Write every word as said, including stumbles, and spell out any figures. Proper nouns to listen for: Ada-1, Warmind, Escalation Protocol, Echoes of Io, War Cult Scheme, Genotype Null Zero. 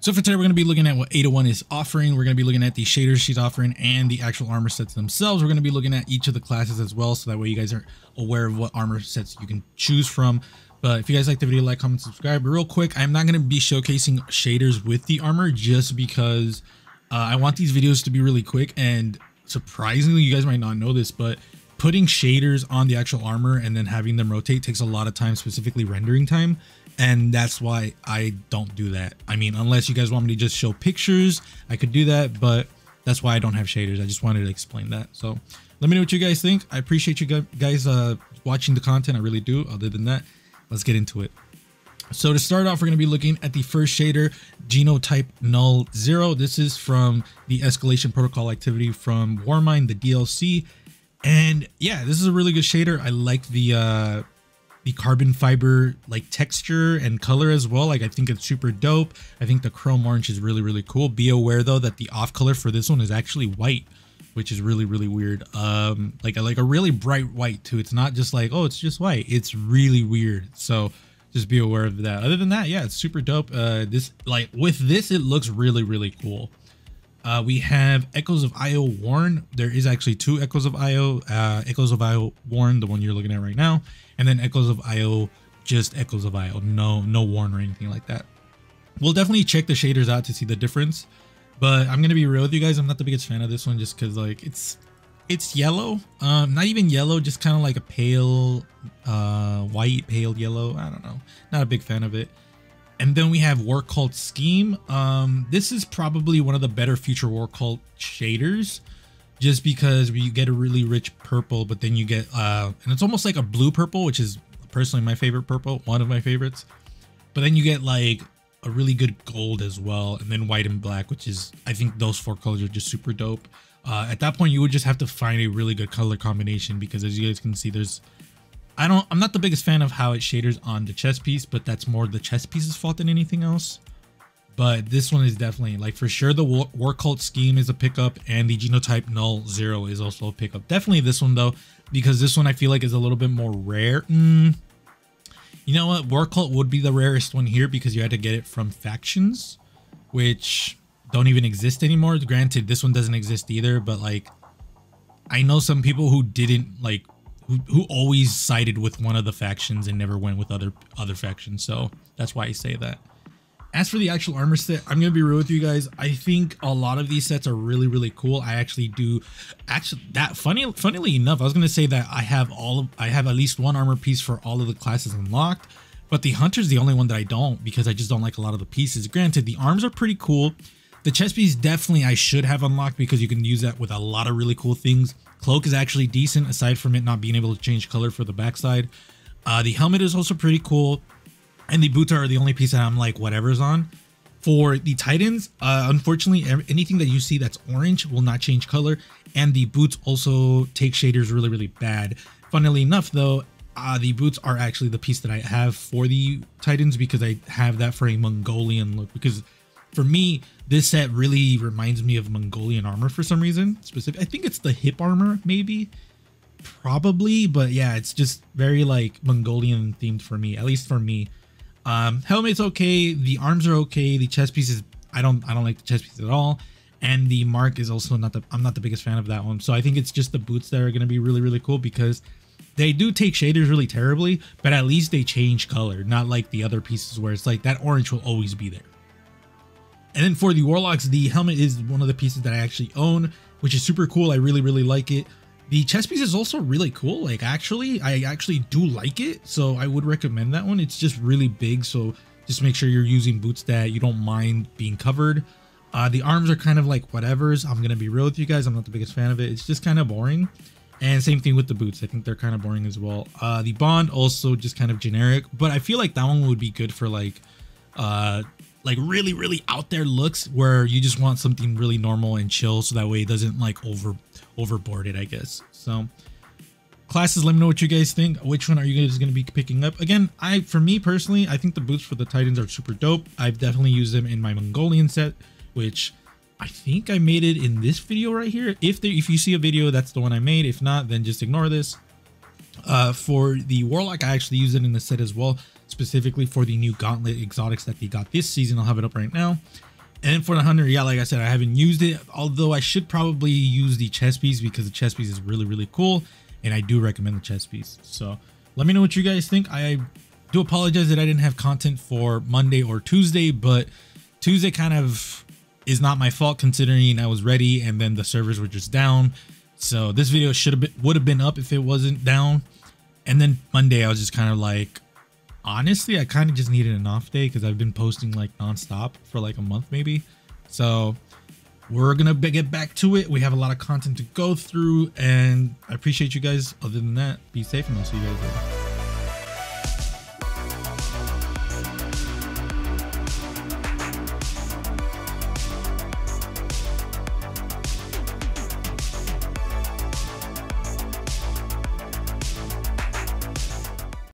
So for today, we're going to be looking at what Ada one is offering. We're going to be looking at the shaders she's offering and the actual armor sets themselves. We're going to be looking at each of the classes as well, so that way you guys are aware of what armor sets you can choose from. But if you guys like the video, like, comment, subscribe. But real quick, I'm not going to be showcasing shaders with the armor just because uh, I want these videos to be really quick. And surprisingly, you guys might not know this, but putting shaders on the actual armor and then having them rotate takes a lot of time, specifically rendering time. And that's why I don't do that. I mean, unless you guys want me to just show pictures, I could do that, but that's why I don't have shaders. I just wanted to explain that. So let me know what you guys think. I appreciate you guys uh, watching the content. I really do. Other than that, let's get into it. So to start off, we're going to be looking at the first shader, Genotype Null Zero. This is from the Escalation Protocol activity from Warmind, the D L C. And yeah, this is a really good shader. I like the... Uh, The carbon fiber like texture and color as well. Like, I think it's super dope. I think the chrome orange is really, really cool. Be aware though that the off color for this one is actually white, which is really, really weird. Um, like, like a really bright white too. It's not just like, oh, it's just white. It's really weird. So just be aware of that. Other than that, yeah, it's super dope. Uh, this like with this, it looks really, really cool. Uh, we have Echoes of Io Warn. There is actually two Echoes of Io. Uh, Echoes of Io Warn, the one you're looking at right now, and then Echoes of Io, just Echoes of Io. No, no Warn or anything like that. We'll definitely check the shaders out to see the difference. But I'm gonna be real with you guys. I'm not the biggest fan of this one, just because like it's it's yellow. Um, not even yellow, just kind of like a pale uh, white, pale yellow. I don't know. Not a big fan of it. And then we have War Cult Scheme. Um, this is probably one of the better future War Cult shaders, just because you get a really rich purple, but then you get, uh, and it's almost like a blue purple, which is personally my favorite purple, one of my favorites. But then you get like a really good gold as well. And then white and black, which is, I think those four colors are just super dope. Uh, at that point, you would just have to find a really good color combination, because as you guys can see, there's I don't, I'm not the biggest fan of how it shaders on the chest piece, but that's more the chest piece's fault than anything else. But this one is definitely, like, for sure, the War Cult Scheme is a pickup, and the Genotype Null Zero is also a pickup. Definitely this one, though, because this one I feel like is a little bit more rare. Mm. You know what? War Cult would be the rarest one here, because you had to get it from factions, which don't even exist anymore. Granted, this one doesn't exist either, but, like, I know some people who didn't, like, Who, who always sided with one of the factions and never went with other other factions, so that's why I say that. As for the actual armor set, I'm gonna be real with you guys. I think a lot of these sets are really, really cool. I actually do, actually that funny, funnily enough, I was gonna say that I have all of, I have at least one armor piece for all of the classes unlocked, but the Hunter's the only one that I don't, because I just don't like a lot of the pieces. Granted, the arms are pretty cool. The chest piece definitely I should have unlocked, because you can use that with a lot of really cool things. Cloak is actually decent, aside from it not being able to change color for the backside. Uh, the helmet is also pretty cool. And the boots are the only piece that I'm like, whatever's on. For the Titans, uh, unfortunately, anything that you see that's orange will not change color. And the boots also take shaders really, really bad. Funnily enough, though, uh, the boots are actually the piece that I have for the Titans, because I have that for a Mongolian look, because... for me, this set really reminds me of Mongolian armor for some reason. Specific, I think it's the hip armor, maybe, probably, but yeah, it's just very like Mongolian themed for me, at least for me. Um, helmet's okay, the arms are okay, the chest piece is I don't I don't like the chest piece at all, and the mark is also not the I'm not the biggest fan of that one. So I think it's just the boots that are gonna be really really cool, because they do take shaders really terribly, but at least they change color, not like the other pieces where it's like that orange will always be there. And then for the Warlocks, the helmet is one of the pieces that I actually own, which is super cool. I really, really like it. The chest piece is also really cool. Like, actually, I actually do like it. So I would recommend that one. It's just really big. So just make sure you're using boots that you don't mind being covered. Uh, the arms are kind of like whatevers. I'm going to be real with you guys. I'm not the biggest fan of it. It's just kind of boring. And same thing with the boots. I think they're kind of boring as well. Uh, the bond also just kind of generic. But I feel like that one would be good for like... Uh, like really, really out there looks where you just want something really normal and chill. So that way it doesn't like over overboard it, I guess. So classes, let me know what you guys think. Which one are you guys going to be picking up? Again, I, for me personally, I think the boots for the Titans are super dope. I've definitely used them in my Mongolian set, which I think I made it in this video right here. If there, if you see a video, that's the one I made. If not, then just ignore this. Uh, for the Warlock, I actually use it in the set as well. specifically for the new Gauntlet exotics that they got this season. I'll have it up right now. And for the Hunter, yeah, like I said, I haven't used it, although I should probably use the chess piece because the chess piece is really, really cool. And I do recommend the chess piece. So let me know what you guys think. I do apologize that I didn't have content for Monday or Tuesday, but Tuesday kind of is not my fault considering I was ready and then the servers were just down. So this video should have been, would have been up if it wasn't down. And then Monday, I was just kind of like, honestly, I kind of just needed an off day because I've been posting like nonstop for like a month maybe. So we're gonna get back to it. We have a lot of content to go through and I appreciate you guys. Other than that, be safe and I'll see you guys later.